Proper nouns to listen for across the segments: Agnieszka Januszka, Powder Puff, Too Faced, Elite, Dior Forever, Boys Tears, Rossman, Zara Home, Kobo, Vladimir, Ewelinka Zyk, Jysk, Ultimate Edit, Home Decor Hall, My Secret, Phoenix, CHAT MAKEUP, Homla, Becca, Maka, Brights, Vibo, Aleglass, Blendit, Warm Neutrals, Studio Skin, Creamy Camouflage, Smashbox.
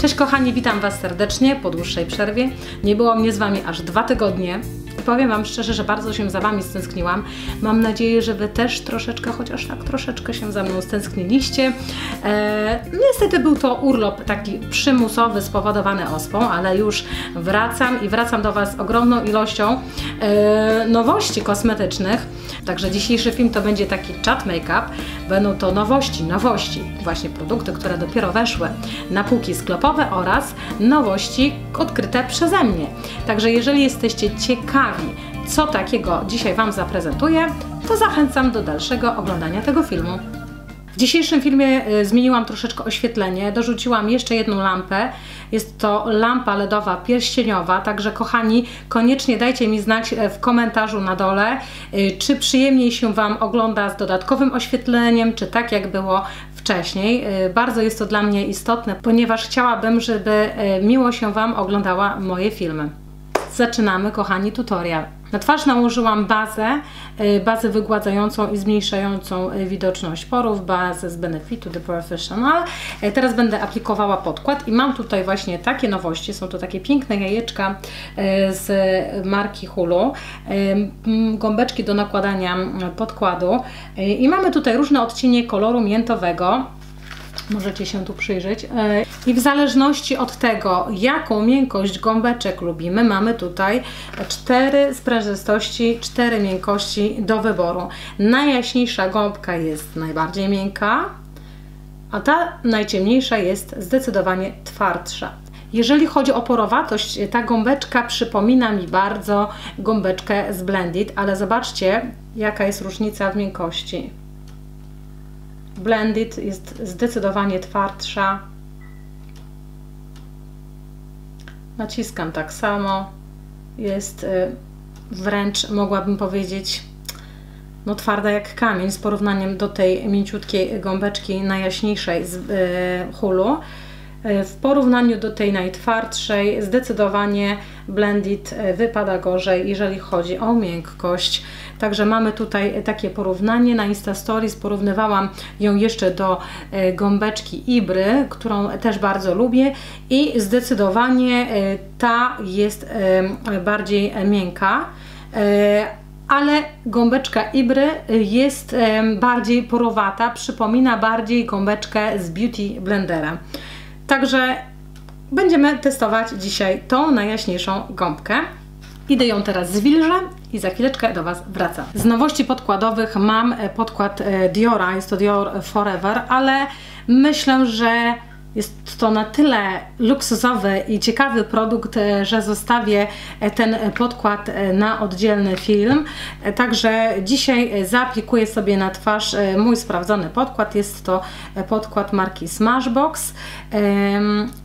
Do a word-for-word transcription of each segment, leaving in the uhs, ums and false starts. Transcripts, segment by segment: Cześć kochani, witam Was serdecznie po dłuższej przerwie. Nie było mnie z Wami aż dwa tygodnie. Powiem Wam szczerze, że bardzo się za Wami stęskniłam. Mam nadzieję, że Wy też troszeczkę, chociaż tak troszeczkę się za mną stęskniliście. Eee, niestety był to urlop taki przymusowy, spowodowany ospą, ale już wracam i wracam do Was z ogromną ilością eee, nowości kosmetycznych. Także dzisiejszy film to będzie taki chat make-up. Będą to nowości, nowości, właśnie produkty, które dopiero weszły na półki sklepowe oraz nowości odkryte przeze mnie. Także jeżeli jesteście ciekawi, co takiego dzisiaj Wam zaprezentuję, to zachęcam do dalszego oglądania tego filmu. W dzisiejszym filmie zmieniłam troszeczkę oświetlenie, dorzuciłam jeszcze jedną lampę. Jest to lampa LEDowa pierścieniowa, także kochani, koniecznie dajcie mi znać w komentarzu na dole, czy przyjemniej się Wam ogląda z dodatkowym oświetleniem, czy tak jak było wcześniej. Bardzo jest to dla mnie istotne, ponieważ chciałabym, żeby miło się Wam oglądała moje filmy. Zaczynamy, kochani, tutorial. Na twarz nałożyłam bazę, bazę wygładzającą i zmniejszającą widoczność porów, bazę z Benefit The Professional. Teraz będę aplikowała podkład i mam tutaj właśnie takie nowości. Są to takie piękne jajeczka z marki Hulu, gąbeczki do nakładania podkładu i mamy tutaj różne odcienie koloru miętowego. Możecie się tu przyjrzeć. I w zależności od tego, jaką miękkość gąbeczek lubimy, mamy tutaj cztery sprężystości, cztery miękkości do wyboru. Najjaśniejsza gąbka jest najbardziej miękka, a ta najciemniejsza jest zdecydowanie twardsza. Jeżeli chodzi o porowatość, ta gąbeczka przypomina mi bardzo gąbeczkę z Blendit, ale zobaczcie, jaka jest różnica w miękkości. Blendit jest zdecydowanie twardsza. Naciskam tak samo. Jest wręcz, mogłabym powiedzieć, no twarda jak kamień z porównaniem do tej mięciutkiej gąbeczki najjaśniejszej z Hulu. W porównaniu do tej najtwardszej zdecydowanie Blendit wypada gorzej, jeżeli chodzi o miękkość. Także mamy tutaj takie porównanie. Na Insta Stories porównywałam ją jeszcze do gąbeczki Ibry, którą też bardzo lubię i zdecydowanie ta jest bardziej miękka, ale gąbeczka Ibry jest bardziej porowata, przypomina bardziej gąbeczkę z Beauty Blendera. Także będziemy testować dzisiaj tą najjaśniejszą gąbkę. Idę ją teraz zwilżę i za chwileczkę do Was wracam. Z nowości podkładowych mam podkład Diora, jest to Dior Forever, ale myślę, że jest to na tyle luksusowy i ciekawy produkt, że zostawię ten podkład na oddzielny film. Także dzisiaj zaaplikuję sobie na twarz mój sprawdzony podkład. Jest to podkład marki Smashbox.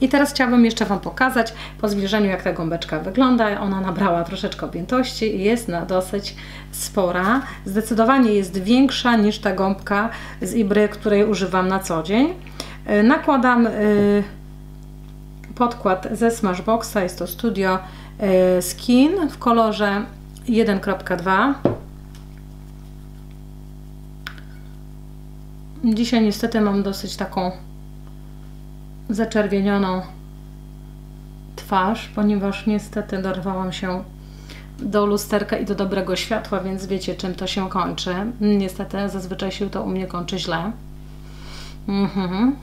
I teraz chciałabym jeszcze Wam pokazać po zbliżeniu, jak ta gąbeczka wygląda. Ona nabrała troszeczkę objętości i jest dosyć spora. Zdecydowanie jest większa niż ta gąbka z Ibry, której używam na co dzień. Nakładam podkład ze Smashboxa, jest to Studio Skin w kolorze jeden kropka dwa. Dzisiaj niestety mam dosyć taką zaczerwienioną twarz, ponieważ niestety dorwałam się do lusterka i do dobrego światła, więc wiecie, czym to się kończy. Niestety zazwyczaj się to u mnie kończy źle. Mhm.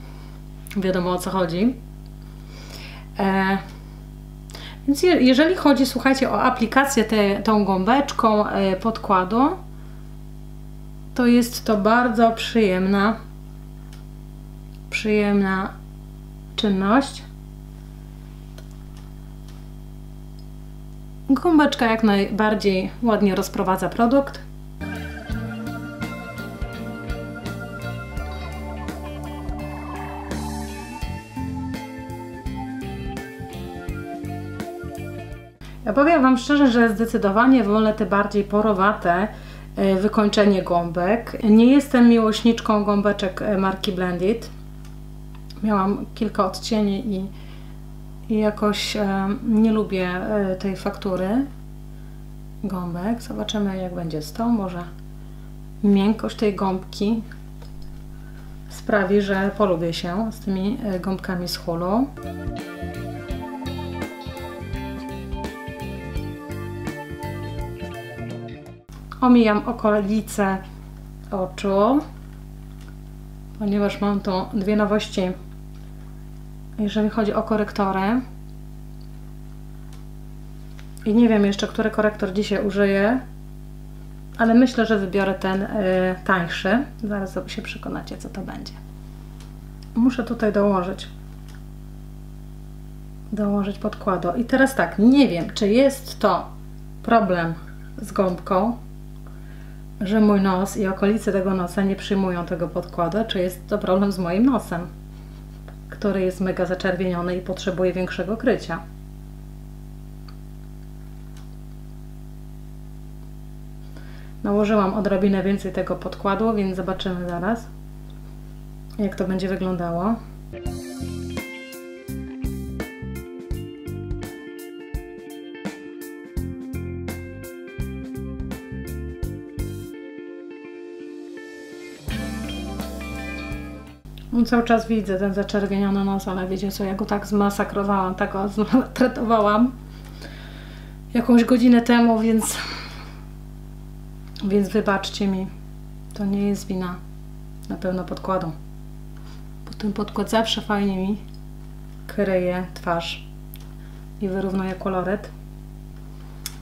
Wiadomo, o co chodzi. E, więc je, jeżeli chodzi, słuchajcie, o aplikację te, tą gąbeczką e, podkładu, to jest to bardzo przyjemna, przyjemna czynność. Gąbeczka jak najbardziej ładnie rozprowadza produkt. Ja powiem Wam szczerze, że zdecydowanie wolę te bardziej porowate wykończenie gąbek. Nie jestem miłośniczką gąbeczek marki Blendit. Miałam kilka odcieni i, i jakoś e, nie lubię e, tej faktury gąbek. Zobaczymy, jak będzie z tą. Może miękkość tej gąbki sprawi, że polubię się z tymi gąbkami z Hulu. Omijam okolice oczu, ponieważ mam tu dwie nowości, jeżeli chodzi o korektory. I nie wiem jeszcze, który korektor dzisiaj użyję, ale myślę, że wybiorę ten yy, tańszy. Zaraz się przekonacie, co to będzie. Muszę tutaj dołożyć dołożyć podkładu. I teraz tak, nie wiem, czy jest to problem z gąbką, że mój nos i okolice tego nosa nie przyjmują tego podkładu, czy jest to problem z moim nosem, który jest mega zaczerwieniony i potrzebuje większego krycia. Nałożyłam odrobinę więcej tego podkładu, więc zobaczymy zaraz, jak to będzie wyglądało. Cały czas widzę ten zaczerwieniony nos, ale wiecie co, ja go tak zmasakrowałam, tak go zmaltretowałam jakąś godzinę temu, więc więc wybaczcie mi, to nie jest wina na pewno podkładu, bo ten podkład zawsze fajnie mi kryje twarz i wyrównuje koloryt.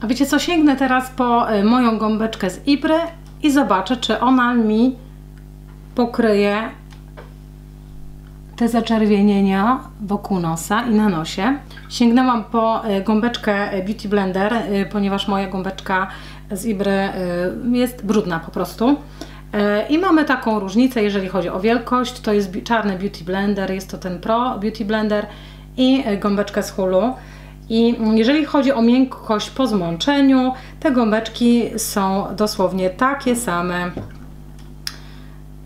A wiecie co, sięgnę teraz po moją gąbeczkę z Ibry i zobaczę, czy ona mi pokryje te zaczerwienienia wokół nosa i na nosie. Sięgnęłam po gąbeczkę Beauty Blender, ponieważ moja gąbeczka z Ibry jest brudna po prostu. I mamy taką różnicę, jeżeli chodzi o wielkość. To jest czarny Beauty Blender, jest to ten Pro Beauty Blender i gąbeczkę z Hulu. I jeżeli chodzi o miękkość po zmączeniu, te gąbeczki są dosłownie takie same.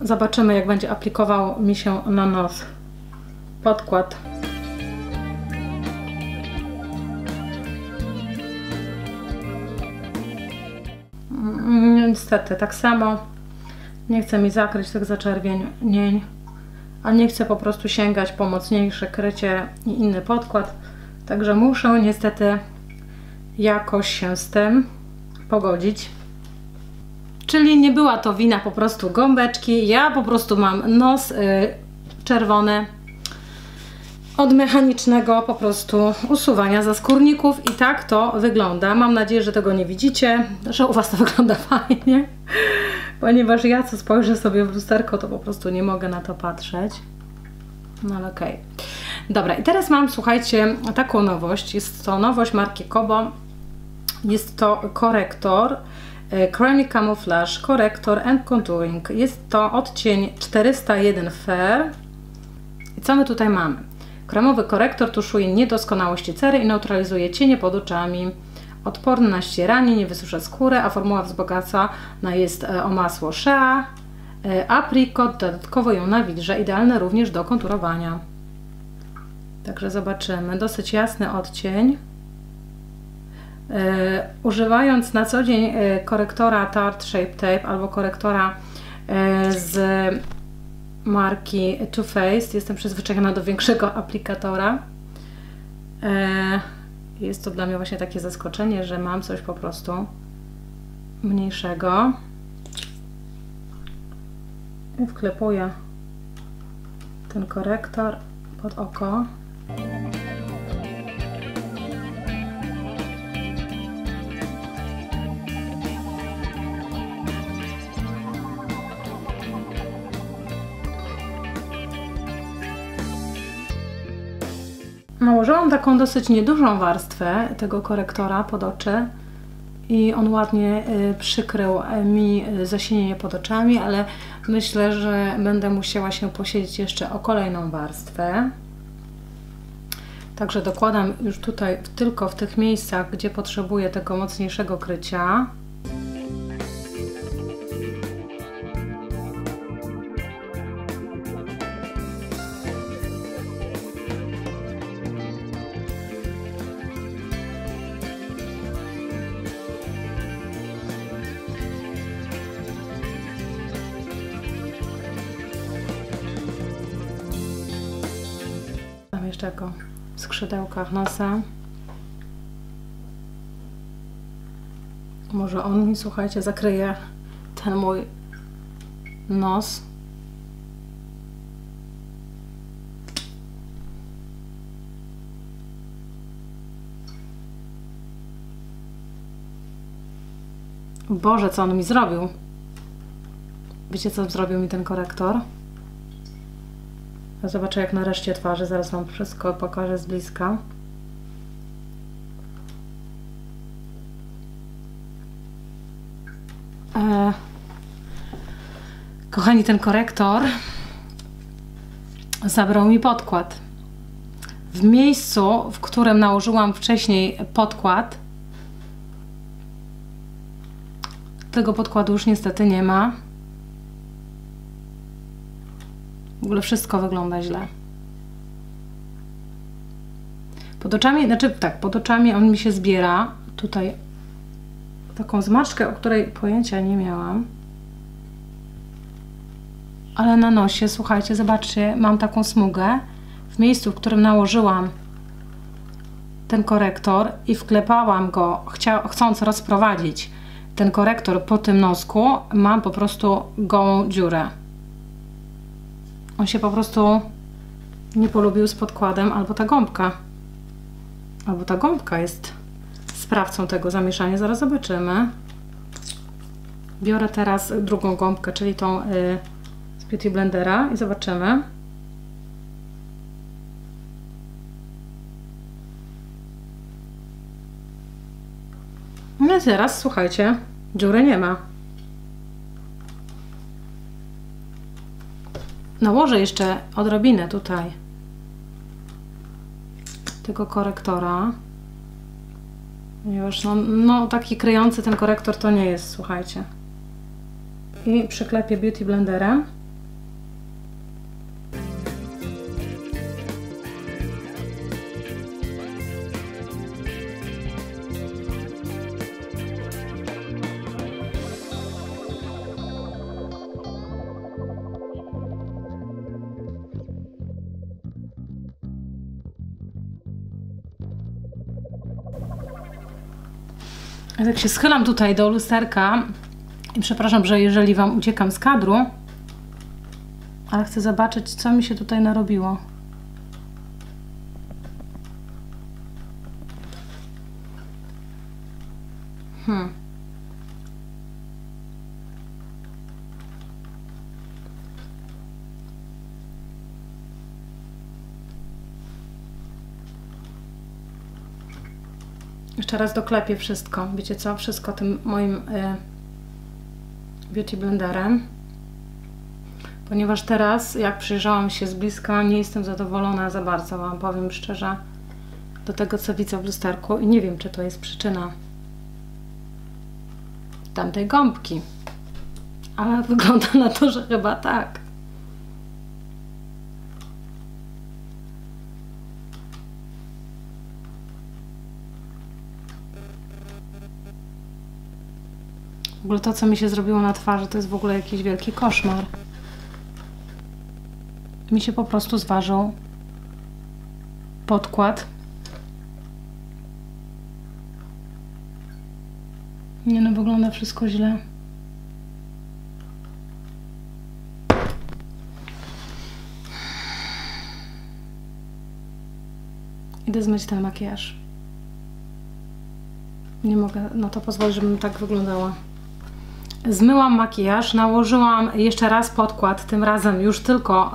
Zobaczymy, jak będzie aplikował mi się na nos podkład. Niestety tak samo, nie chcę mi zakryć tych zaczerwienień, a nie chcę po prostu sięgać po mocniejsze krycie i inny podkład, także muszę niestety jakoś się z tym pogodzić. Czyli nie była to wina po prostu gąbeczki, ja po prostu mam nos y, czerwony od mechanicznego po prostu usuwania zaskórników i tak to wygląda. Mam nadzieję, że tego nie widzicie, że u Was to wygląda fajnie, ponieważ ja co spojrzę sobie w lusterko, to po prostu nie mogę na to patrzeć. No ale okej. Dobra, i teraz mam, słuchajcie, taką nowość. Jest to nowość marki Kobo. Jest to korektor Creamy Camouflage Corrector and Contouring. Jest to odcień czterysta jeden Fair. I co my tutaj mamy? Kremowy korektor tuszuje niedoskonałości cery i neutralizuje cienie pod oczami. Odporny na ścieranie, nie wysusza skóry, a formuła wzbogacana jest o masło shea, apricot, dodatkowo ją nawilża, idealne również do konturowania. Także zobaczymy. Dosyć jasny odcień. Używając na co dzień korektora Tarte Shape Tape albo korektora z marki Too Faced, jestem przyzwyczajona do większego aplikatora. Jest to dla mnie właśnie takie zaskoczenie, że mam coś po prostu mniejszego. I wklepuję ten korektor pod oko. Nałożyłam taką dosyć niedużą warstwę tego korektora pod oczy i on ładnie przykrył mi zasinienie pod oczami, ale myślę, że będę musiała się posiedzieć jeszcze o kolejną warstwę. Także dokładam już tutaj tylko w tych miejscach, gdzie potrzebuję tego mocniejszego krycia. jeszcze jako w skrzydełkach nosa. Może on mi, słuchajcie, zakryje ten mój nos. Boże, co on mi zrobił? Wiecie, co zrobił mi ten korektor? Zobaczę, jak na reszcie twarzy. Zaraz wam wszystko pokażę z bliska. Eee, kochani, ten korektor zabrał mi podkład. W miejscu, w którym nałożyłam wcześniej podkład, tego podkładu już niestety nie ma. W ogóle wszystko wygląda źle. Pod oczami, znaczy tak, pod oczami on mi się zbiera. Tutaj taką zmarszczkę, o której pojęcia nie miałam. Ale na nosie, słuchajcie, zobaczcie, mam taką smugę. W miejscu, w którym nałożyłam ten korektor i wklepałam go, chcia, chcąc rozprowadzić ten korektor po tym nosku, mam po prostu gołą dziurę. On się po prostu nie polubił z podkładem, albo ta gąbka. Albo ta gąbka jest sprawcą tego zamieszania. Zaraz zobaczymy. Biorę teraz drugą gąbkę, czyli tą y, z Beauty Blendera i zobaczymy. No i teraz, słuchajcie, dziury nie ma. Nałożę jeszcze odrobinę tutaj tego korektora, ponieważ no, no taki kryjący ten korektor to nie jest, słuchajcie. I przyklepię Beauty Blenderem. Tak się schylam tutaj do lusterka i przepraszam, że jeżeli wam uciekam z kadru, ale chcę zobaczyć, co mi się tutaj narobiło. Hmm. Jeszcze raz doklepię wszystko. Wiecie co? Wszystko tym moim y, Beauty Blenderem. Ponieważ teraz, jak przyjrzałam się z bliska, nie jestem zadowolona za bardzo, wam powiem szczerze, do tego, co widzę w lusterku. I nie wiem, czy to jest przyczyna tamtej gąbki. Ale wygląda na to, że chyba tak. W ogóle to, co mi się zrobiło na twarzy, to jest w ogóle jakiś wielki koszmar. Mi się po prostu zważył podkład. Nie no, wygląda wszystko źle. Idę zmyć ten makijaż. Nie mogę na to pozwolić, żebym tak wyglądała. Zmyłam makijaż, nałożyłam jeszcze raz podkład, tym razem już tylko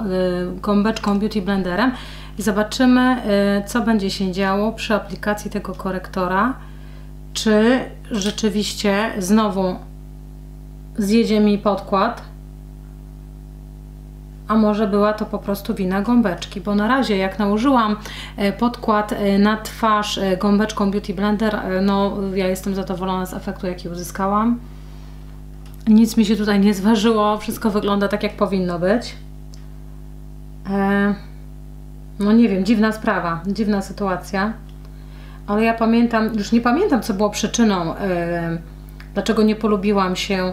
y, gąbeczką Beauty Blenderem i zobaczymy, y, co będzie się działo przy aplikacji tego korektora, czy rzeczywiście znowu zjedzie mi podkład, a może była to po prostu wina gąbeczki, bo na razie jak nałożyłam podkład na twarz gąbeczką Beauty Blender, no ja jestem zadowolona z efektu, jaki uzyskałam. Nic mi się tutaj nie zważyło, wszystko wygląda tak, jak powinno być. E, no nie wiem, dziwna sprawa, dziwna sytuacja. Ale ja pamiętam, już nie pamiętam, co było przyczyną, e, dlaczego nie polubiłam się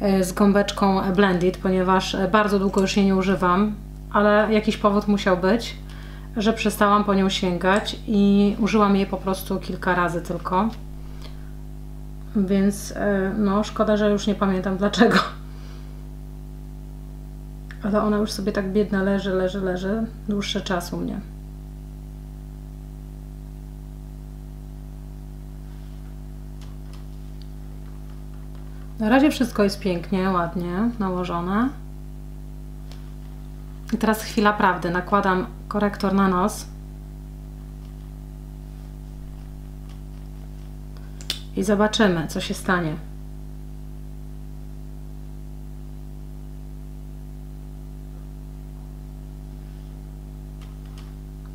e, z gąbeczką Blendit, ponieważ bardzo długo już jej nie używam, ale jakiś powód musiał być. że przestałam po nią sięgać i użyłam jej po prostu kilka razy tylko. Więc no szkoda, że już nie pamiętam dlaczego. Ale ona już sobie tak biedna leży, leży, leży dłuższy czas u mnie. Na razie wszystko jest pięknie, ładnie nałożone. I teraz chwila prawdy. Nakładam korektor na nos. I zobaczymy, co się stanie.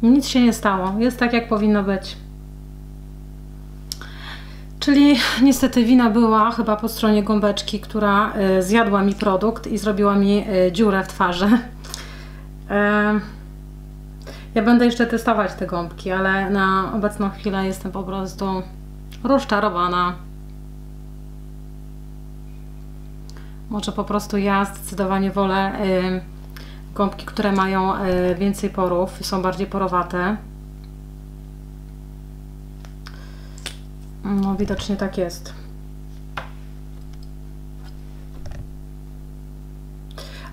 Nic się nie stało. Jest tak, jak powinno być. Czyli niestety wina była chyba po stronie gąbeczki, która zjadła mi produkt i zrobiła mi dziurę w twarzy. Ja będę jeszcze testować te gąbki, ale na obecną chwilę jestem po prostu rozczarowana. Może po prostu ja zdecydowanie wolę gąbki, które mają więcej porów, są bardziej porowate. No widocznie tak jest.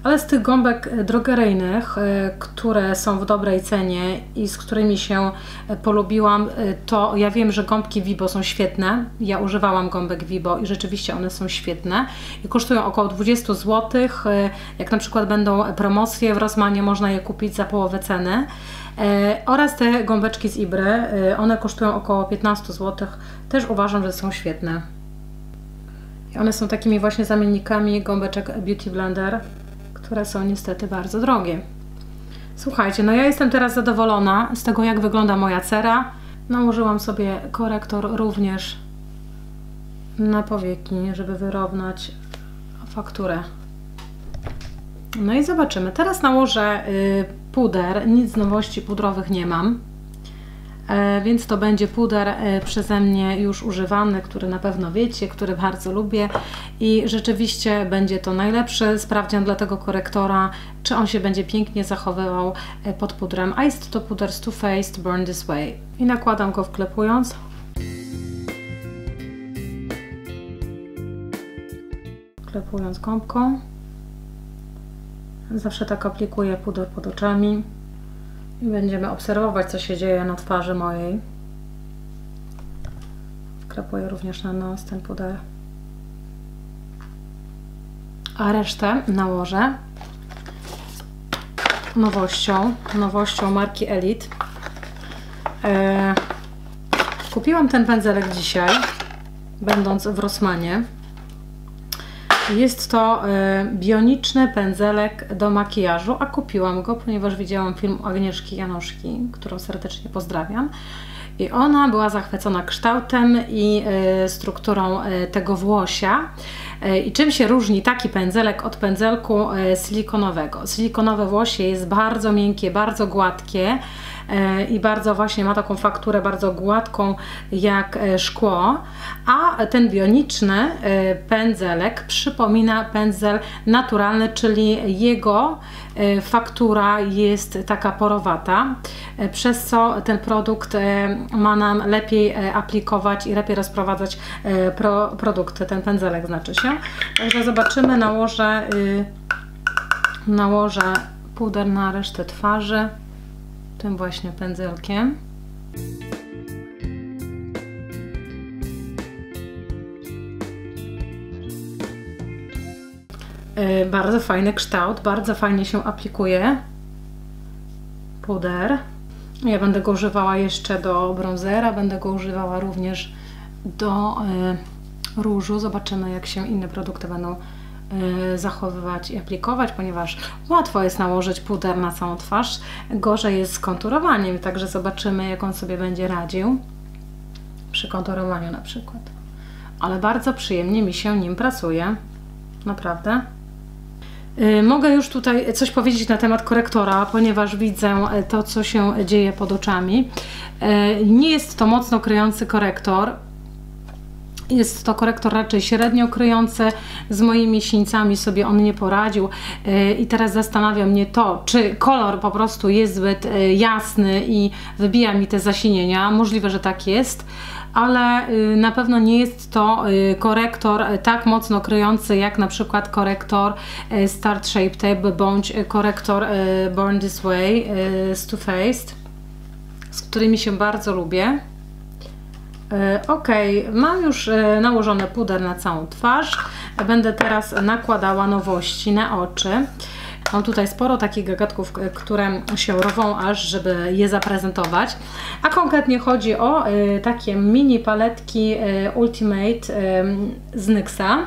Ale z tych gąbek drogeryjnych, które są w dobrej cenie i z którymi się polubiłam, to ja wiem, że gąbki Vibo są świetne. Ja używałam gąbek Vibo i rzeczywiście one są świetne. I kosztują około dwadzieścia złotych. Jak na przykład będą promocje w Rossmanie, można je kupić za połowę ceny. Oraz te gąbeczki z Ibry, one kosztują około piętnaście złotych. Też uważam, że są świetne. I one są takimi właśnie zamiennikami gąbeczek Beauty Blender, które są niestety bardzo drogie. Słuchajcie, no ja jestem teraz zadowolona z tego, jak wygląda moja cera. Nałożyłam sobie korektor również na powieki, żeby wyrównać fakturę. No i zobaczymy. Teraz nałożę y, puder. Nic z nowości pudrowych nie mam. E, więc to będzie puder e, przeze mnie już używany, który na pewno wiecie, który bardzo lubię i rzeczywiście będzie to najlepszy sprawdzian dla tego korektora, czy on się będzie pięknie zachowywał e, pod pudrem, a jest to puder z Too Faced Burn This Way i nakładam go wklepując. Wklepując gąbką. Zawsze tak aplikuję puder pod oczami. I będziemy obserwować, co się dzieje na twarzy mojej. Wklepuję również na nos ten puder. A resztę nałożę nowością, nowością marki Elite. Eee, kupiłam ten pędzelek dzisiaj, będąc w Rossmanie. Jest to y, bioniczny pędzelek do makijażu, a kupiłam go, ponieważ widziałam film Agnieszki Januszki, którą serdecznie pozdrawiam. I ona była zachwycona kształtem i y, strukturą y, tego włosia. Y, I czym się różni taki pędzelek od pędzelku y, silikonowego? Silikonowe włosie jest bardzo miękkie, bardzo gładkie y, i bardzo właśnie ma taką fakturę bardzo gładką jak y, szkło, a ten bioniczny y, pędzelek przypomina pędzel naturalny, czyli jego y, faktura jest taka porowata, y, przez co ten produkt y, ma nam lepiej aplikować i lepiej rozprowadzać pro, produkty, ten pędzelek znaczy się. Także zobaczymy, nałożę, yy, nałożę puder na resztę twarzy tym właśnie pędzelkiem. Yy, bardzo fajny kształt, bardzo fajnie się aplikuje puder. Ja będę go używała jeszcze do bronzera, będę go używała również do y, różu. Zobaczymy, jak się inne produkty będą y, zachowywać i aplikować, ponieważ łatwo jest nałożyć puder na całą twarz. Gorzej jest z konturowaniem, także zobaczymy, jak on sobie będzie radził przy konturowaniu na przykład. Ale bardzo przyjemnie mi się nim pracuje, naprawdę. Mogę już tutaj coś powiedzieć na temat korektora, ponieważ widzę to, co się dzieje pod oczami. Nie jest to mocno kryjący korektor. Jest to korektor raczej średnio kryjący, z moimi sińcami sobie on nie poradził i teraz zastanawia mnie to, czy kolor po prostu jest zbyt jasny i wybija mi te zasinienia, możliwe, że tak jest, ale na pewno nie jest to korektor tak mocno kryjący jak na przykład korektor z Tarte Shape Tape bądź korektor Born This Way z Too Faced, z którymi się bardzo lubię. Ok, mam już nałożony puder na całą twarz. Będę teraz nakładała nowości na oczy. Mam tutaj sporo takich gagatków, które się rwą aż, żeby je zaprezentować. A konkretnie chodzi o takie mini paletki Ultimate z niksa.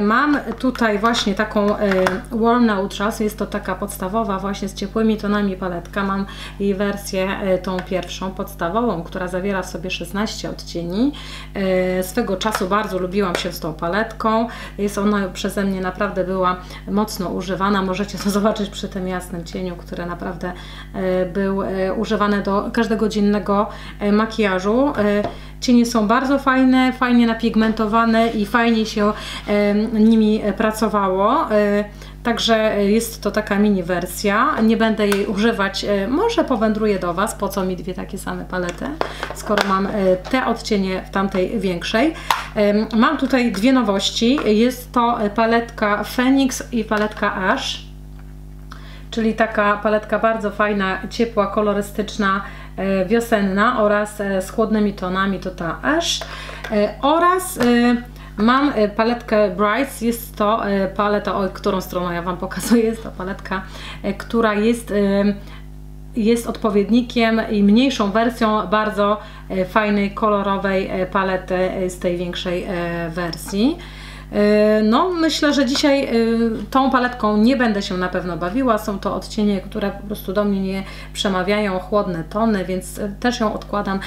Mam tutaj właśnie taką Warm Neutrals, jest to taka podstawowa właśnie z ciepłymi tonami paletka. Mam jej wersję tą pierwszą, podstawową, która zawiera w sobie szesnaście odcieni. Swego czasu bardzo lubiłam się z tą paletką, jest ona przeze mnie naprawdę była mocno używana. Możecie to zobaczyć przy tym jasnym cieniu, który naprawdę był używany do każdego dziennego makijażu. Cienie są bardzo fajne, fajnie napigmentowane i fajnie się e, nimi pracowało. E, także jest to taka mini wersja. Nie będę jej używać, e, może powędruję do Was, po co mi dwie takie same palety, skoro mam e, te odcienie w tamtej większej. E, mam tutaj dwie nowości. Jest to paletka Phoenix i paletka Ash, czyli taka paletka bardzo fajna, ciepła, kolorystyczna, wiosenna oraz z chłodnymi tonami, to ta Ash, oraz mam paletkę Brights, jest to paleta, o którą stroną ja Wam pokazuję, jest to paletka, która jest, jest odpowiednikiem i mniejszą wersją bardzo fajnej, kolorowej palety z tej większej wersji. No, myślę, że dzisiaj tą paletką nie będę się na pewno bawiła. Są to odcienie, które po prostu do mnie nie przemawiają, chłodne tony, więc też ją odkładam.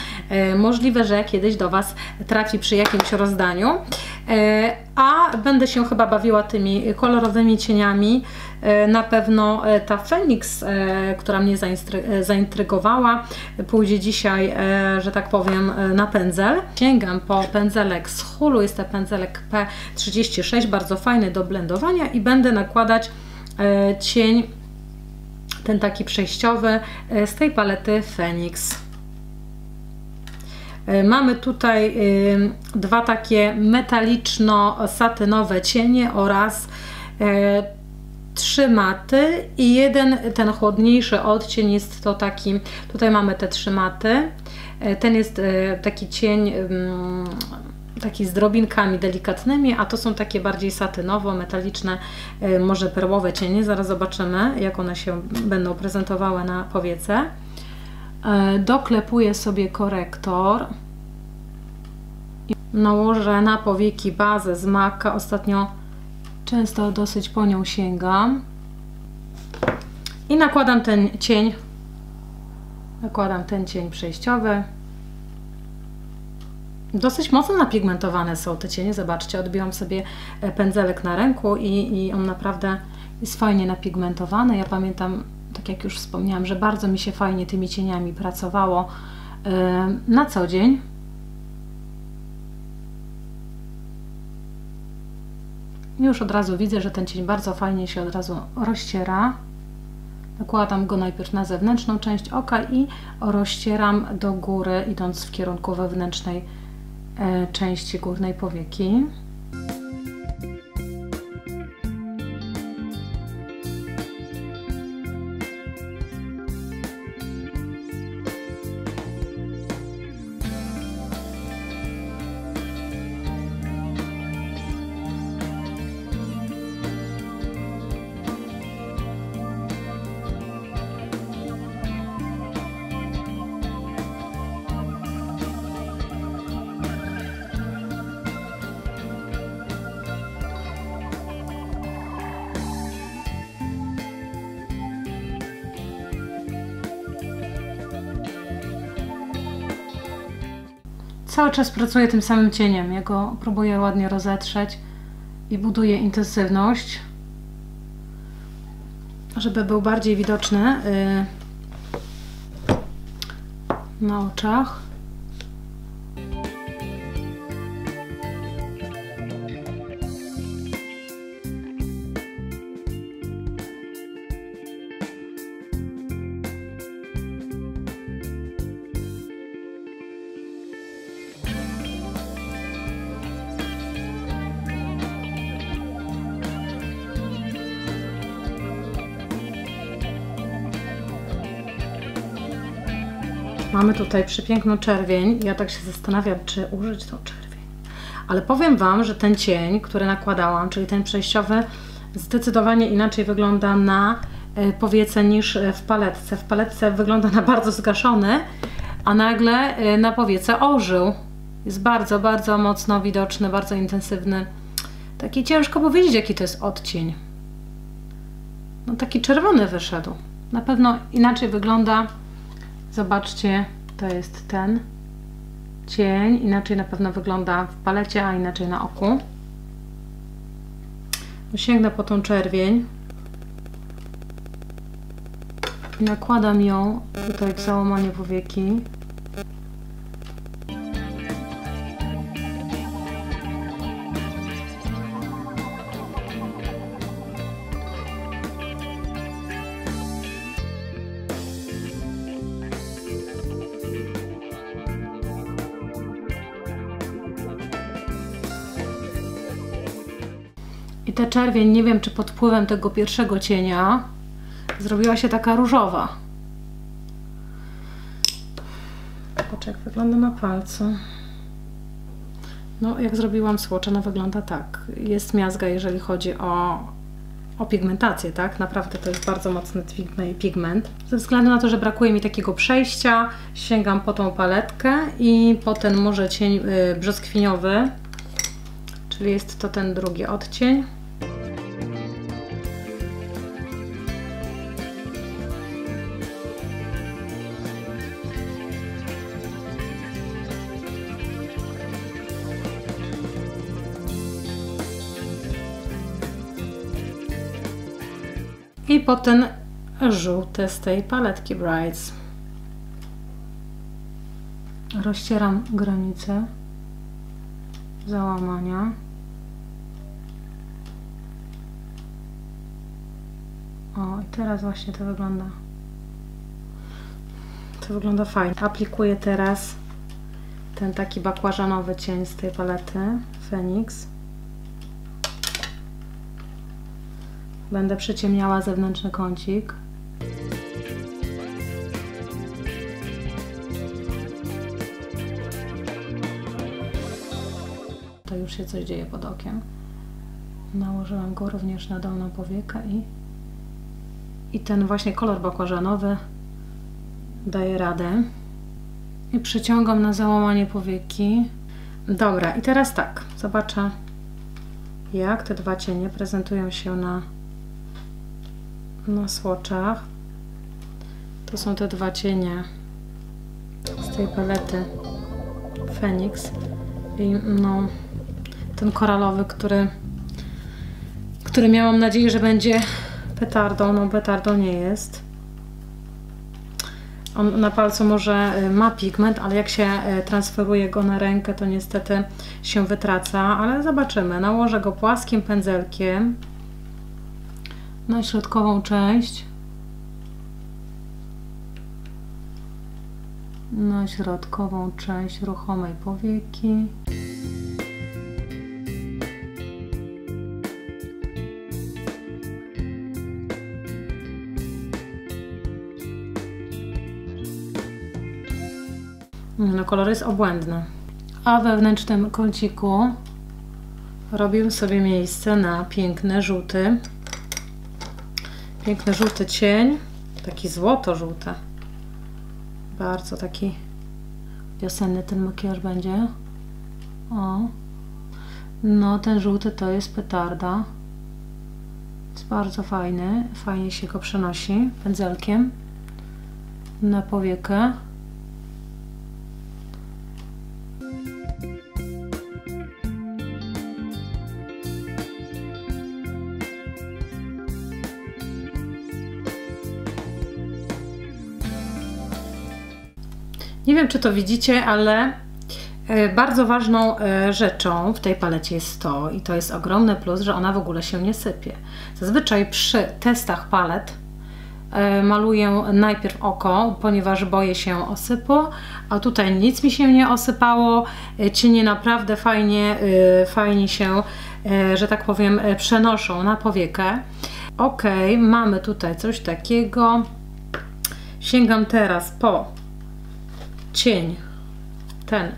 Możliwe, że kiedyś do Was trafi przy jakimś rozdaniu. A będę się chyba bawiła tymi kolorowymi cieniami. Na pewno ta Phoenix, która mnie zaintrygowała, pójdzie dzisiaj, że tak powiem, na pędzel. Sięgam po pędzelek z Hulu, jest to pędzelek P trzydzieści sześć, bardzo fajny do blendowania i będę nakładać cień, ten taki przejściowy, z tej palety Phoenix. Mamy tutaj dwa takie metaliczno-satynowe cienie oraz trzy maty i jeden, ten chłodniejszy odcień jest to taki, tutaj mamy te trzy maty, ten jest taki cień taki z drobinkami delikatnymi, a to są takie bardziej satynowo, metaliczne, może perłowe cienie, zaraz zobaczymy jak one się będą prezentowały na powiece. Doklepuję sobie korektor. Nałożę na powieki bazę z Maka. Ostatnio często dosyć po nią sięgam. I nakładam ten cień. Nakładam ten cień przejściowy. Dosyć mocno napigmentowane są te cienie. Zobaczcie, odbiłam sobie pędzelek na ręku i, i on naprawdę jest fajnie napigmentowany. Ja pamiętam, tak jak już wspomniałam, że bardzo mi się fajnie tymi cieniami pracowało yy, na co dzień. Już od razu widzę, że ten cień bardzo fajnie się od razu rozciera. Nakładam go najpierw na zewnętrzną część oka i rozcieram do góry, idąc w kierunku wewnętrznej yy, części górnej powieki. Cały czas pracuję tym samym cieniem, ja go próbuję ładnie rozetrzeć i buduję intensywność, żeby był bardziej widoczny na oczach. Mamy tutaj przepiękną czerwień. Ja tak się zastanawiam, czy użyć tą czerwień. Ale powiem Wam, że ten cień, który nakładałam, czyli ten przejściowy, zdecydowanie inaczej wygląda na powiece niż w paletce. W paletce wygląda na bardzo zgaszony, a nagle na powiece ożył. Jest bardzo, bardzo mocno widoczny, bardzo intensywny. Taki ciężko powiedzieć, jaki to jest odcień. No taki czerwony wyszedł. Na pewno inaczej wygląda. Zobaczcie, to jest ten cień. Inaczej na pewno wygląda w palecie, a inaczej na oku. Sięgnę po tą czerwień. I nakładam ją tutaj w załamanie powieki. I ta czerwień, nie wiem, czy pod wpływem tego pierwszego cienia zrobiła się taka różowa. Patrz, jak wygląda na palcu. No, jak zrobiłam swatcha, no wygląda tak. Jest miazga, jeżeli chodzi o, o pigmentację, tak? Naprawdę to jest bardzo mocny pigment. Ze względu na to, że brakuje mi takiego przejścia, sięgam po tą paletkę i po ten może cień yy, brzoskwiniowy. Czyli jest to ten drugi odcień. I potem żółty z tej paletki Brights. Rozcieram granice załamania. O, i teraz właśnie to wygląda. To wygląda fajnie. Aplikuję teraz ten taki bakłażanowy cień z tej palety Phoenix. Będę przyciemniała zewnętrzny kącik. To już się coś dzieje pod okiem. Nałożyłam go również na dolną powiekę i I ten właśnie kolor bakłażanowy daje radę. I przyciągam na załamanie powieki. Dobra, i teraz tak. Zobaczę, jak te dwa cienie prezentują się na, na swatchach. To są te dwa cienie z tej palety Phoenix. I no, ten koralowy, który, który miałam nadzieję, że będzie petardą, no petardą nie jest. On na palcu może ma pigment, ale jak się transferuje go na rękę, to niestety się wytraca, ale zobaczymy. Nałożę go płaskim pędzelkiem na środkową część. Na środkową część ruchomej powieki. No, kolor jest obłędny. A we wewnętrznym kąciku robił sobie miejsce na piękny żółty. Piękny żółty cień. Taki złoto-żółty. Bardzo taki wiosenny ten makijaż będzie. O. No, ten żółty to jest petarda. Jest bardzo fajny. Fajnie się go przenosi pędzelkiem na powiekę. Nie wiem, czy to widzicie, ale bardzo ważną rzeczą w tej palecie jest to, i to jest ogromny plus, że ona w ogóle się nie sypie. Zazwyczaj przy testach palet maluję najpierw oko, ponieważ boję się osypu, a tutaj nic mi się nie osypało, cienie naprawdę fajnie, fajnie się, że tak powiem, przenoszą na powiekę. Ok, mamy tutaj coś takiego. Sięgam teraz po cień, ten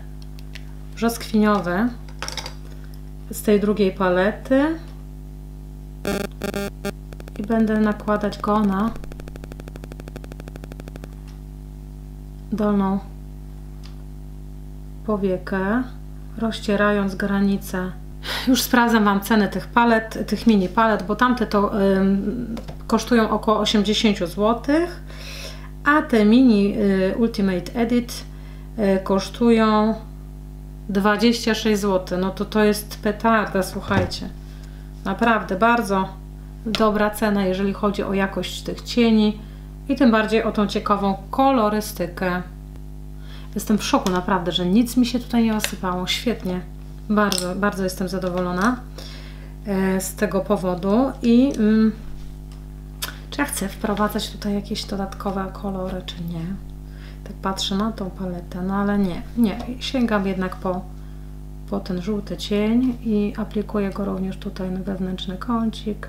brzoskwiniowy z tej drugiej palety i będę nakładać go na dolną powiekę, rozcierając granicę. Już sprawdzam Wam ceny tych palet, tych mini palet, bo tamte to y, kosztują około osiemdziesiąt złotych, a te mini y, Ultimate Edit y, kosztują dwadzieścia sześć złotych. No to to jest petarda, słuchajcie. Naprawdę bardzo dobra cena, jeżeli chodzi o jakość tych cieni i tym bardziej o tą ciekawą kolorystykę. Jestem w szoku naprawdę, że nic mi się tutaj nie osypało. Świetnie. Bardzo, bardzo jestem zadowolona z tego powodu i mm, czy ja chcę wprowadzać tutaj jakieś dodatkowe kolory, czy nie? Tak patrzę na tą paletę, no ale nie, nie. Sięgam jednak po, po ten żółty cień i aplikuję go również tutaj na wewnętrzny kącik.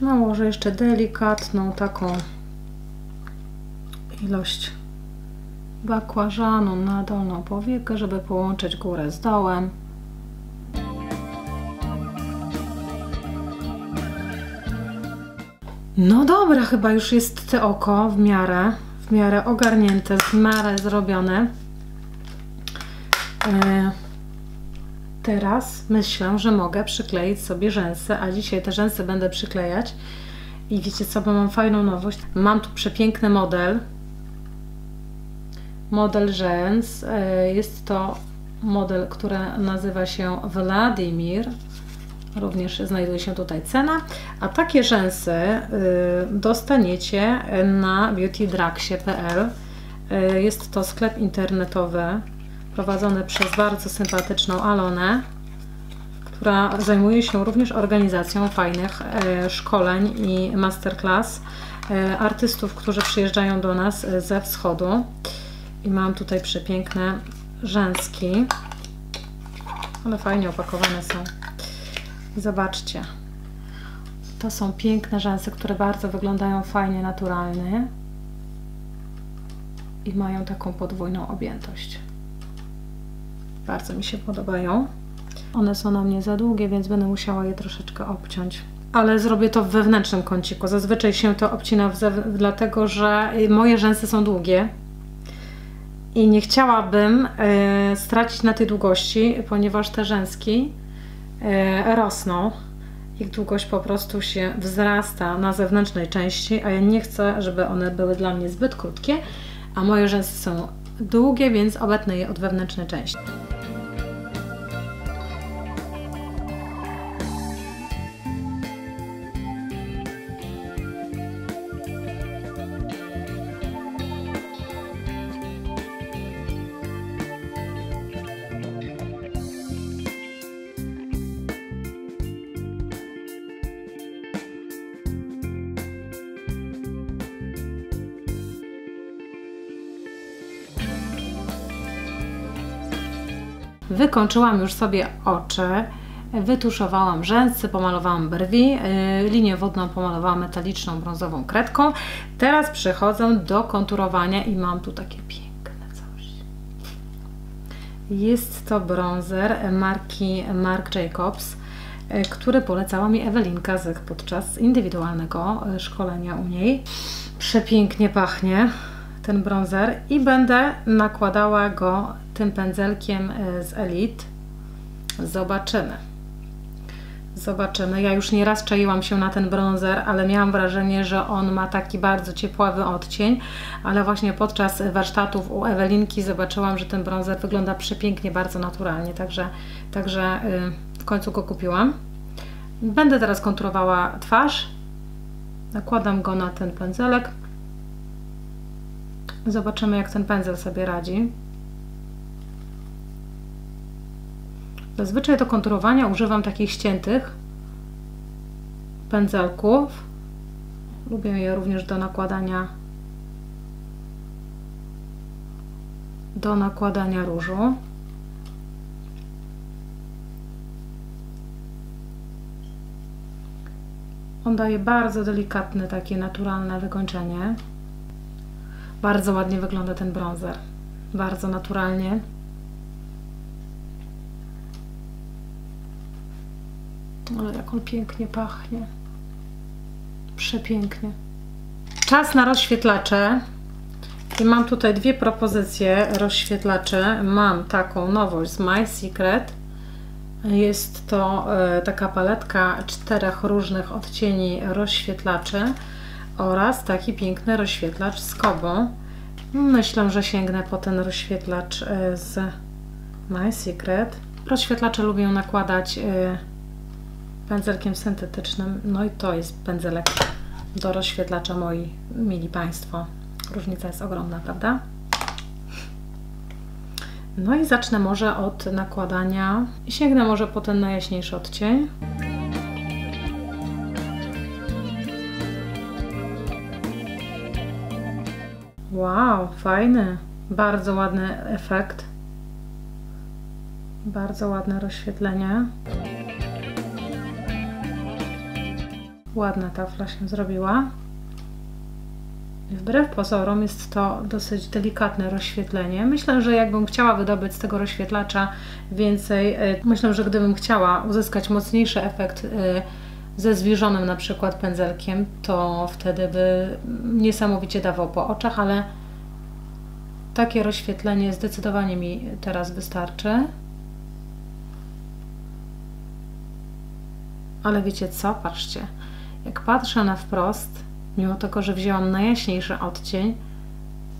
Nałożę jeszcze delikatną taką ilość bakłażanu na dolną powiekę, żeby połączyć górę z dołem. No dobra, chyba już jest te oko w miarę, w miarę ogarnięte, w miarę zrobione. Yy. Teraz myślę, że mogę przykleić sobie rzęsy, a dzisiaj te rzęsy będę przyklejać. I wiecie co, bo mam fajną nowość. Mam tu przepiękny model. Model rzęs. Jest to model, który nazywa się Vladimir. Również znajduje się tutaj cena. A takie rzęsy dostaniecie na beauty drugsie kropka p l. Jest to sklep internetowy prowadzone przez bardzo sympatyczną Alonę, która zajmuje się również organizacją fajnych e, szkoleń i masterclass e, artystów, którzy przyjeżdżają do nas ze wschodu. I mam tutaj przepiękne rzęski, ale fajnie opakowane są. Zobaczcie, to są piękne rzęsy, które bardzo wyglądają fajnie, naturalnie i mają taką podwójną objętość. Bardzo mi się podobają. One są na mnie za długie, więc będę musiała je troszeczkę obciąć. Ale zrobię to w wewnętrznym kąciku. Zazwyczaj się to obcina, dlatego że moje rzęsy są długie i nie chciałabym y, stracić na tej długości, ponieważ te rzęski y, rosną. Ich długość po prostu się wzrasta na zewnętrznej części, a ja nie chcę, żeby one były dla mnie zbyt krótkie, a moje rzęsy są długie, więc obetnę je od wewnętrznej części. Wykończyłam już sobie oczy, wytuszowałam rzęsy, pomalowałam brwi, linię wodną pomalowałam metaliczną, brązową kredką. Teraz przechodzę do konturowania i mam tu takie piękne coś. Jest to bronzer marki Marc Jacobs, który polecała mi Ewelinka Zyk podczas indywidualnego szkolenia u niej. Przepięknie pachnie ten bronzer i będę nakładała go tym pędzelkiem z Elite. Zobaczymy. Zobaczymy. Ja już nieraz czaiłam się na ten bronzer, ale miałam wrażenie, że on ma taki bardzo ciepławy odcień, ale właśnie podczas warsztatów u Ewelinki zobaczyłam, że ten bronzer wygląda przepięknie, bardzo naturalnie, także, także w końcu go kupiłam. Będę teraz konturowała twarz. Nakładam go na ten pędzelek. Zobaczymy, jak ten pędzel sobie radzi. Zazwyczaj do konturowania używam takich ściętych pędzelków. Lubię je również do nakładania do nakładania różu. On daje bardzo delikatne, takie naturalne wykończenie. Bardzo ładnie wygląda ten bronzer. Bardzo naturalnie. Ale jak on pięknie pachnie. Przepięknie. Czas na rozświetlacze. I mam tutaj dwie propozycje rozświetlaczy. Mam taką nowość z My Secret. Jest to y, taka paletka czterech różnych odcieni rozświetlaczy oraz taki piękny rozświetlacz z Kobo. Myślę, że sięgnę po ten rozświetlacz y, z My Secret. Rozświetlacze lubię nakładać y, pędzelkiem syntetycznym. No i to jest pędzelek do rozświetlacza, moi mili Państwo. Różnica jest ogromna, prawda? No i zacznę może od nakładania i sięgnę może po ten najjaśniejszy odcień. Wow, fajny, bardzo ładny efekt. Bardzo ładne rozświetlenie. Ładna tafla się zrobiła. Wbrew pozorom jest to dosyć delikatne rozświetlenie. Myślę, że jakbym chciała wydobyć z tego rozświetlacza więcej, myślę, że gdybym chciała uzyskać mocniejszy efekt ze zwilżonym na przykład pędzelkiem, to wtedy by niesamowicie dawał po oczach, ale takie rozświetlenie zdecydowanie mi teraz wystarczy. Ale wiecie co? Patrzcie, jak patrzę na wprost, mimo tego, że wzięłam najjaśniejszy odcień,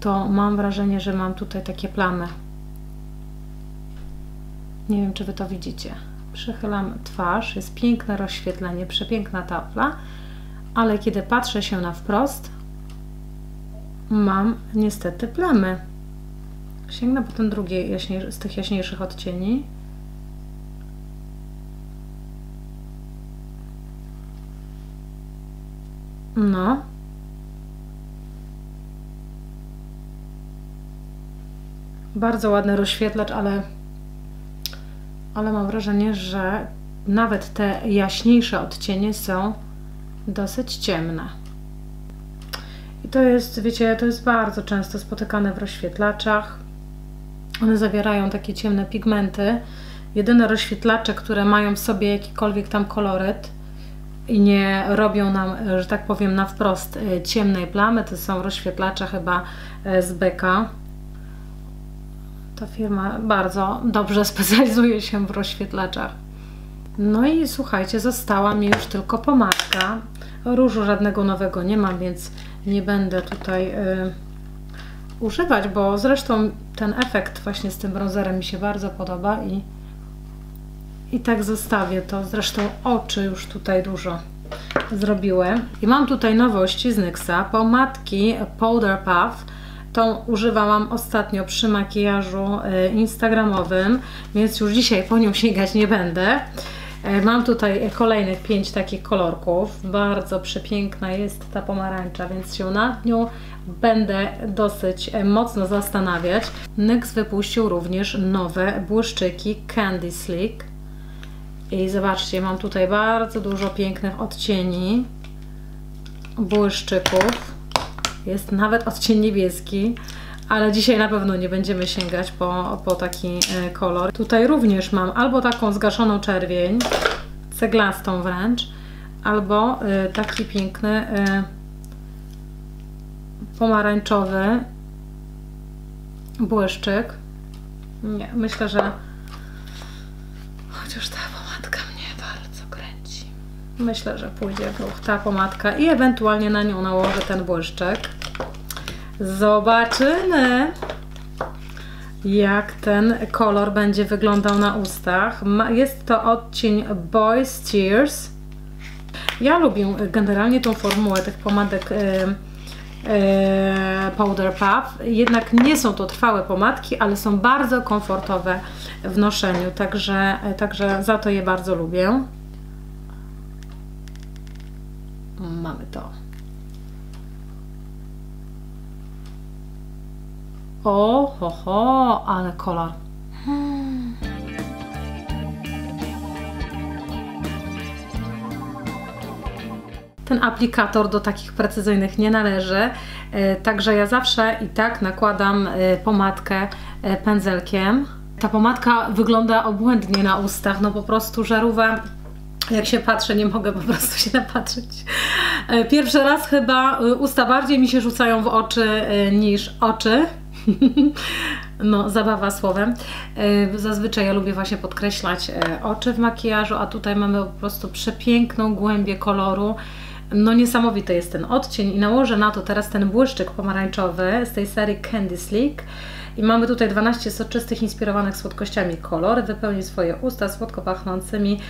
to mam wrażenie, że mam tutaj takie plamy. Nie wiem, czy Wy to widzicie. Przychylam twarz, jest piękne rozświetlenie, przepiękna tafla, ale kiedy patrzę się na wprost, mam niestety plamy. Sięgnę po ten drugi jaśniejszy, z tych jaśniejszych odcieni. No. Bardzo ładny rozświetlacz, ale, ale mam wrażenie, że nawet te jaśniejsze odcienie są dosyć ciemne. I to jest, wiecie, to jest bardzo często spotykane w rozświetlaczach. One zawierają takie ciemne pigmenty. Jedyne rozświetlacze, które mają w sobie jakikolwiek tam koloryt i nie robią nam, że tak powiem, na wprost ciemnej plamy, to są rozświetlacze chyba z Becca. Ta firma bardzo dobrze specjalizuje się w rozświetlaczach. No i słuchajcie, została mi już tylko pomadka. Różu żadnego nowego nie mam, więc nie będę tutaj y, używać, bo zresztą ten efekt właśnie z tym bronzerem mi się bardzo podoba i I tak zostawię to, zresztą oczy już tutaj dużo zrobiły. I mam tutaj nowości z niksa, pomadki Powder Puff. Tą używałam ostatnio przy makijażu instagramowym, więc już dzisiaj po nią sięgać nie będę. Mam tutaj kolejnych pięć takich kolorków. Bardzo przepiękna jest ta pomarańcza, więc się nad nią będę dosyć mocno zastanawiać. niks wypuścił również nowe błyszczyki Candy Slick. I zobaczcie, mam tutaj bardzo dużo pięknych odcieni, błyszczyków. Jest nawet odcień niebieski, ale dzisiaj na pewno nie będziemy sięgać po, po taki kolor. Tutaj również mam albo taką zgaszoną czerwień, ceglastą wręcz, albo taki piękny pomarańczowy błyszczyk. Nie, myślę, że chociaż tak. Myślę, że pójdzie w ruch ta pomadka i ewentualnie na nią nałożę ten błyszczek. Zobaczymy, jak ten kolor będzie wyglądał na ustach. Jest to odcień Boys Tears. Ja lubię generalnie tą formułę tych pomadek yy, yy, Powder Puff. Jednak nie są to trwałe pomadki, ale są bardzo komfortowe w noszeniu. Także, także za to je bardzo lubię. Mamy to. O, ho, ho, ale kolor. Hmm. ten aplikator do takich precyzyjnych nie należy, także ja zawsze i tak nakładam pomadkę pędzelkiem. Ta pomadka wygląda obłędnie na ustach, no po prostu żarówka. Jak się patrzę, nie mogę po prostu się napatrzeć. Pierwszy raz chyba usta bardziej mi się rzucają w oczy niż oczy. No, zabawa słowem. Zazwyczaj ja lubię właśnie podkreślać oczy w makijażu, a tutaj mamy po prostu przepiękną głębię koloru. No niesamowity jest ten odcień i nałożę na to teraz ten błyszczyk pomarańczowy z tej serii Candy Slick. I mamy tutaj dwanaście soczystych, inspirowanych słodkościami kolor. Wypełni swoje usta słodko pachnącymi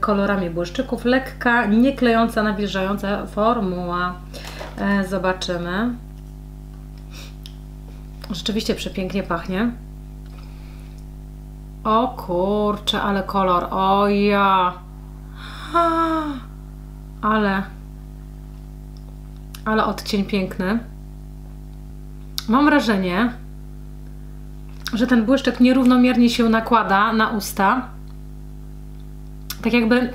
kolorami błyszczyków. Lekka, nieklejąca, nawilżająca formuła. Zobaczymy. Rzeczywiście przepięknie pachnie. O kurczę, ale kolor. O ja. Ale... Ale odcień piękny. Mam wrażenie, że ten błyszczek nierównomiernie się nakłada na usta. Tak jakby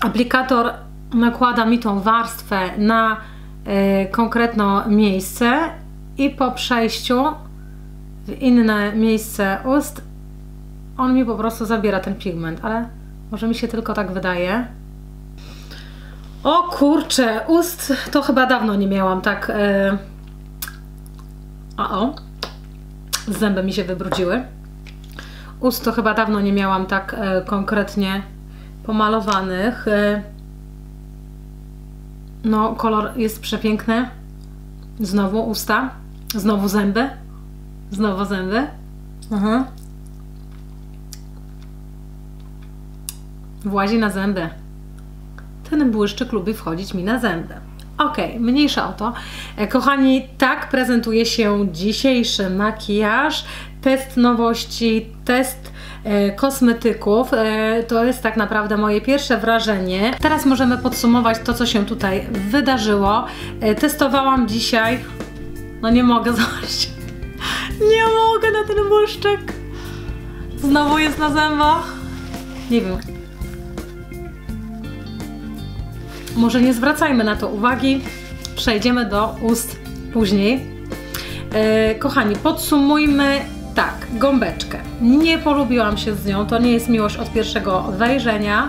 aplikator nakłada mi tą warstwę na y, konkretne miejsce i po przejściu w inne miejsce ust on mi po prostu zabiera ten pigment, ale może mi się tylko tak wydaje. O kurczę, ust to chyba dawno nie miałam tak... Yy... O, o. Zęby mi się wybrudziły. Ust to chyba dawno nie miałam tak e, konkretnie pomalowanych. E, no, kolor jest przepiękny. Znowu usta. Znowu zęby. Znowu zęby. Aha. Włazi na zęby. Ten błyszczyk lubi wchodzić mi na zęby. Ok, mniejsza o to. Kochani, tak prezentuje się dzisiejszy makijaż, test nowości, test e, kosmetyków. E, to jest tak naprawdę moje pierwsze wrażenie. Teraz możemy podsumować to, co się tutaj wydarzyło. E, testowałam dzisiaj... No nie mogę, zobaczcie. Nie mogę na ten błyszczyk. Znowu jest na zębach. Nie wiem. Może nie zwracajmy na to uwagi, przejdziemy do ust później. Yy, kochani, podsumujmy tak, gąbeczkę. Nie polubiłam się z nią, to nie jest miłość od pierwszego wejrzenia.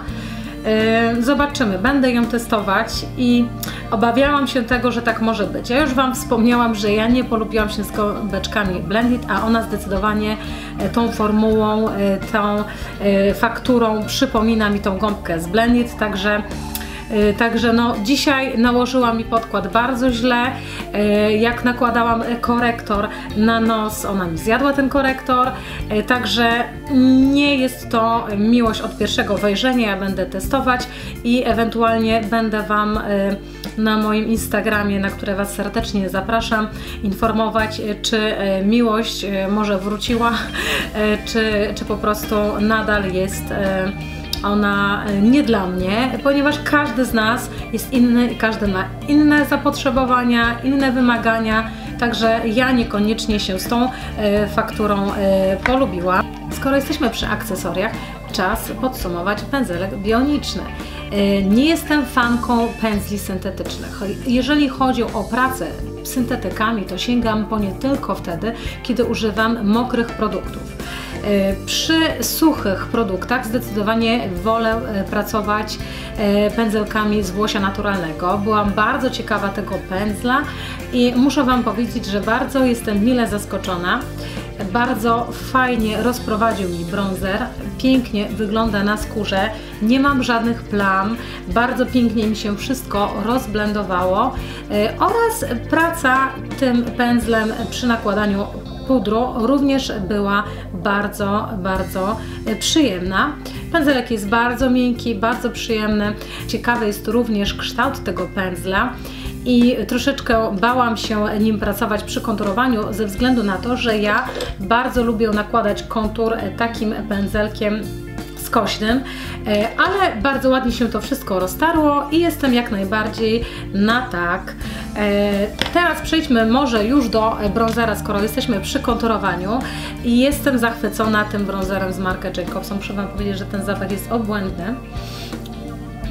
Yy, zobaczymy, będę ją testować i obawiałam się tego, że tak może być. Ja już Wam wspomniałam, że ja nie polubiłam się z gąbeczkami Blendit, a ona zdecydowanie tą formułą, tą fakturą przypomina mi tą gąbkę z Blendit, także... Także no, dzisiaj nałożyła mi podkład bardzo źle. Jak nakładałam korektor na nos, ona mi zjadła ten korektor. Także nie jest to miłość od pierwszego wejrzenia. Ja będę testować i ewentualnie będę Wam na moim Instagramie, na które Was serdecznie zapraszam, informować, czy miłość może wróciła, czy, czy po prostu nadal jest... Ona nie dla mnie, ponieważ każdy z nas jest inny i każdy ma inne zapotrzebowania, inne wymagania, także ja niekoniecznie się z tą e, fakturą e, polubiłam. Skoro jesteśmy przy akcesoriach, czas podsumować pędzelek bioniczny. E, nie jestem fanką pędzli syntetycznych. Jeżeli chodzi o pracę syntetykami, to sięgam po nie tylko wtedy, kiedy używam mokrych produktów. Przy suchych produktach zdecydowanie wolę pracować pędzelkami z włosia naturalnego. Byłam bardzo ciekawa tego pędzla i muszę Wam powiedzieć, że bardzo jestem mile zaskoczona. Bardzo fajnie rozprowadził mi bronzer, pięknie wygląda na skórze, nie mam żadnych plam, bardzo pięknie mi się wszystko rozblendowało oraz praca tym pędzlem przy nakładaniu pudru również była bardzo, bardzo przyjemna. Pędzelek jest bardzo miękki, bardzo przyjemny. Ciekawy jest również kształt tego pędzla i troszeczkę bałam się nim pracować przy konturowaniu ze względu na to, że ja bardzo lubię nakładać kontur takim pędzelkiem skośnym, ale bardzo ładnie się to wszystko roztarło i jestem jak najbardziej na tak. Teraz przejdźmy może już do bronzera, skoro jesteśmy przy konturowaniu i jestem zachwycona tym bronzerem z Marca Jacobsa. Muszę Wam powiedzieć, że ten zapach jest obłędny.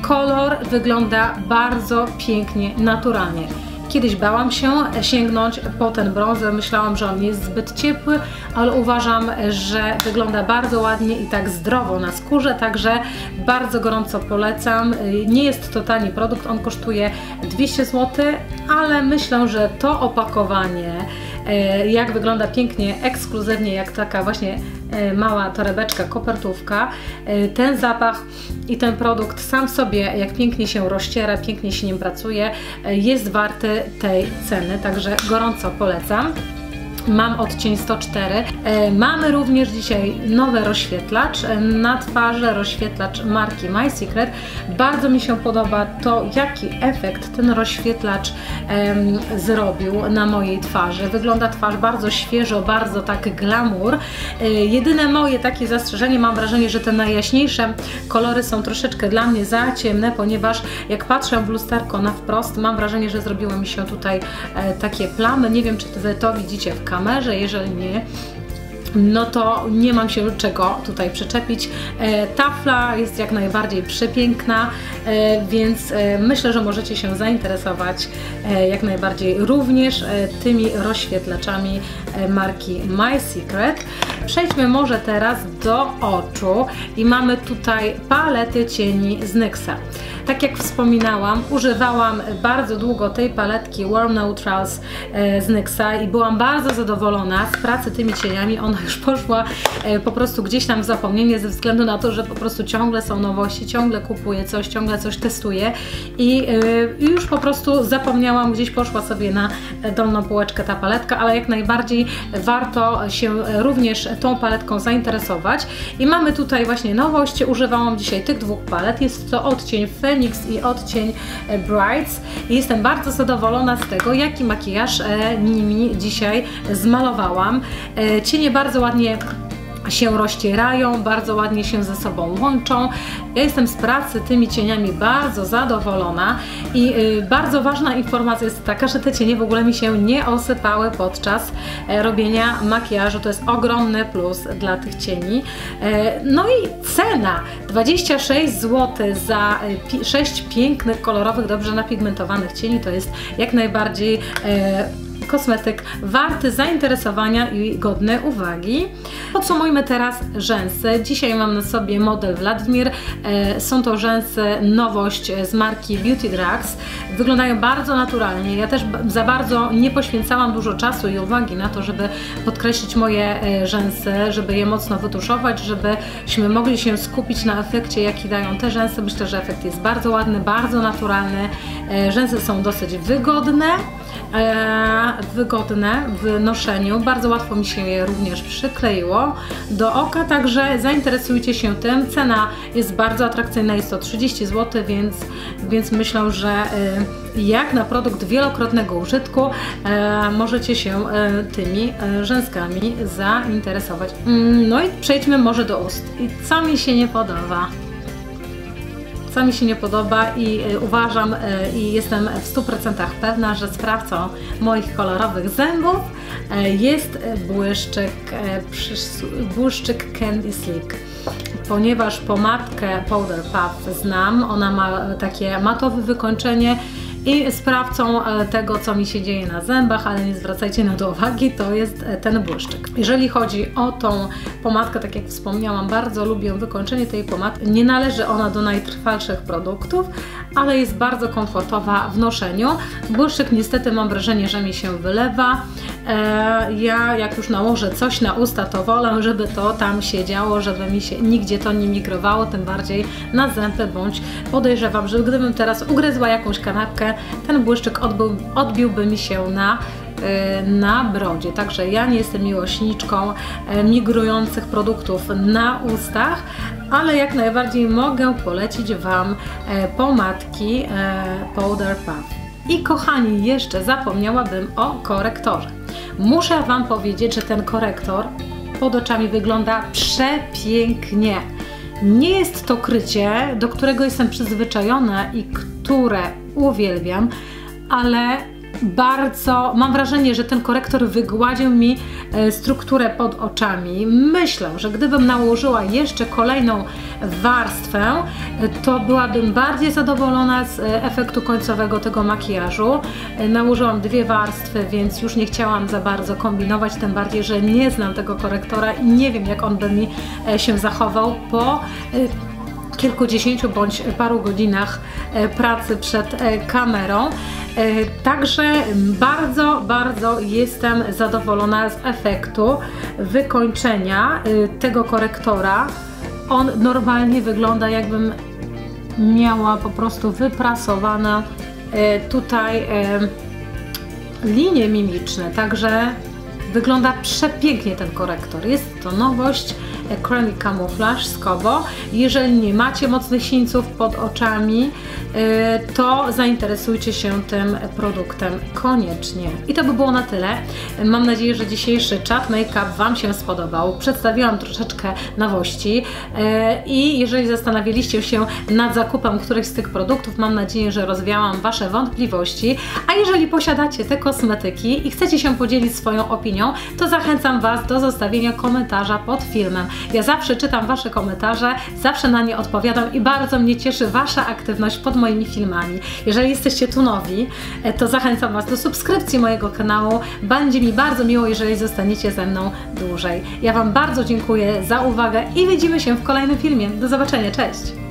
Kolor wygląda bardzo pięknie, naturalnie. Kiedyś bałam się sięgnąć po ten brązer, myślałam, że on jest zbyt ciepły, ale uważam, że wygląda bardzo ładnie i tak zdrowo na skórze, także bardzo gorąco polecam. Nie jest to tani produkt, on kosztuje dwieście złotych, ale myślę, że to opakowanie, jak wygląda pięknie, ekskluzywnie, jak taka właśnie mała torebeczka, kopertówka, ten zapach i ten produkt sam w sobie, jak pięknie się rozciera, pięknie się nim pracuje, jest warty tej ceny, także gorąco polecam. Mam odcień sto cztery. Mamy również dzisiaj nowy rozświetlacz na twarzy, rozświetlacz marki My Secret. Bardzo mi się podoba to, jaki efekt ten rozświetlacz em, zrobił na mojej twarzy. Wygląda twarz bardzo świeżo, bardzo tak glamour. E, jedyne moje takie zastrzeżenie, mam wrażenie, że te najjaśniejsze kolory są troszeczkę dla mnie za ciemne, ponieważ jak patrzę w lusterko na wprost, mam wrażenie, że zrobiły mi się tutaj e, takie plamy. Nie wiem, czy to widzicie w kamerze, jeżeli nie, no to nie mam się czego tutaj przyczepić. E, tafla jest jak najbardziej przepiękna, e, więc e, myślę, że możecie się zainteresować e, jak najbardziej również e, tymi rozświetlaczami e, marki My Secret. Przejdźmy może teraz do oczu i mamy tutaj paletę cieni z niksa. Tak jak wspominałam, używałam bardzo długo tej paletki Warm Neutrals z niksa i byłam bardzo zadowolona z pracy tymi cieniami. Ona już poszła po prostu gdzieś tam w zapomnienie ze względu na to, że po prostu ciągle są nowości, ciągle kupuję coś, ciągle coś testuję i już po prostu zapomniałam, gdzieś poszła sobie na dolną półeczkę ta paletka, ale jak najbardziej warto się również tą paletką zainteresować. I mamy tutaj właśnie nowość, używałam dzisiaj tych dwóch palet, jest to odcień Phoenix i odcień Brights. Jestem bardzo zadowolona z tego, jaki makijaż nimi dzisiaj zmalowałam. Cienie bardzo ładnie się rozcierają, bardzo ładnie się ze sobą łączą. Ja jestem z pracy tymi cieniami bardzo zadowolona i y, bardzo ważna informacja jest taka, że te cienie w ogóle mi się nie osypały podczas e, robienia makijażu. To jest ogromny plus dla tych cieni. E, no i cena dwadzieścia sześć złotych za pi sześć pięknych, kolorowych, dobrze napigmentowanych cieni to jest jak najbardziej e, kosmetyk warty zainteresowania i godny uwagi. Podsumujmy teraz rzęsy. Dzisiaj mam na sobie model Vladimir. Są to rzęsy nowość z marki Beauty Drugs. Wyglądają bardzo naturalnie. Ja też za bardzo nie poświęcałam dużo czasu i uwagi na to, żeby podkreślić moje rzęsy, żeby je mocno wytuszować, żebyśmy mogli się skupić na efekcie, jaki dają te rzęsy. Myślę, że efekt jest bardzo ładny, bardzo naturalny. Rzęsy są dosyć wygodne. wygodne w noszeniu. Bardzo łatwo mi się je również przykleiło do oka, także zainteresujcie się tym. Cena jest bardzo atrakcyjna, jest to trzydzieści złotych, więc, więc myślę, że jak na produkt wielokrotnego użytku możecie się tymi rzęskami zainteresować. No i przejdźmy może do ust. I co mi się nie podoba? Co mi się nie podoba i uważam i jestem w stu procentach pewna, że sprawcą moich kolorowych zębów jest błyszczyk, błyszczyk Candy Slick. Ponieważ pomadkę Powder Puff znam, ona ma takie matowe wykończenie i sprawcą tego, co mi się dzieje na zębach, ale nie zwracajcie na to uwagi, to jest ten błyszczyk. Jeżeli chodzi o tą pomadkę, tak jak wspomniałam, bardzo lubię wykończenie tej pomadki. Nie należy ona do najtrwalszych produktów, ale jest bardzo komfortowa w noszeniu. Błyszczyk niestety mam wrażenie, że mi się wylewa. Ja jak już nałożę coś na usta, to wolę, żeby to tam się działo, żeby mi się nigdzie to nie migrowało, tym bardziej na zęby, bądź podejrzewam, że gdybym teraz ugryzła jakąś kanapkę, ten błyszczyk odbył, odbiłby mi się na, yy, na brodzie. Także ja nie jestem miłośniczką yy, migrujących produktów na ustach, ale jak najbardziej mogę polecić Wam yy, pomadki yy, Powder Puff. I kochani, jeszcze zapomniałabym o korektorze. Muszę Wam powiedzieć, że ten korektor pod oczami wygląda przepięknie. Nie jest to krycie, do którego jestem przyzwyczajona i które uwielbiam, ale bardzo, mam wrażenie, że ten korektor wygładził mi strukturę pod oczami. Myślę, że gdybym nałożyła jeszcze kolejną warstwę, to byłabym bardziej zadowolona z efektu końcowego tego makijażu. Nałożyłam dwie warstwy, więc już nie chciałam za bardzo kombinować, tym bardziej, że nie znam tego korektora i nie wiem, jak on by mi się zachował po kilkudziesięciu bądź paru godzinach pracy przed kamerą. Także bardzo, bardzo jestem zadowolona z efektu wykończenia tego korektora. On normalnie wygląda, jakbym miała po prostu wyprasowane tutaj linie mimiczne, także wygląda przepięknie ten korektor. Jest to nowość Creamy Camouflage z Kobo. Jeżeli nie macie mocnych sińców pod oczami, to zainteresujcie się tym produktem koniecznie. I to by było na tyle. Mam nadzieję, że dzisiejszy chat make-up Wam się spodobał. Przedstawiłam troszeczkę nowości i jeżeli zastanawialiście się nad zakupem którychś z tych produktów, mam nadzieję, że rozwiałam Wasze wątpliwości. A jeżeli posiadacie te kosmetyki i chcecie się podzielić swoją opinią, to zachęcam Was do zostawienia komentarza pod filmem. Ja zawsze czytam Wasze komentarze, zawsze na nie odpowiadam i bardzo mnie cieszy Wasza aktywność pod moimi filmami. Jeżeli jesteście tu nowi, to zachęcam Was do subskrypcji mojego kanału. Będzie mi bardzo miło, jeżeli zostaniecie ze mną dłużej. Ja Wam bardzo dziękuję za uwagę i widzimy się w kolejnym filmie. Do zobaczenia, cześć!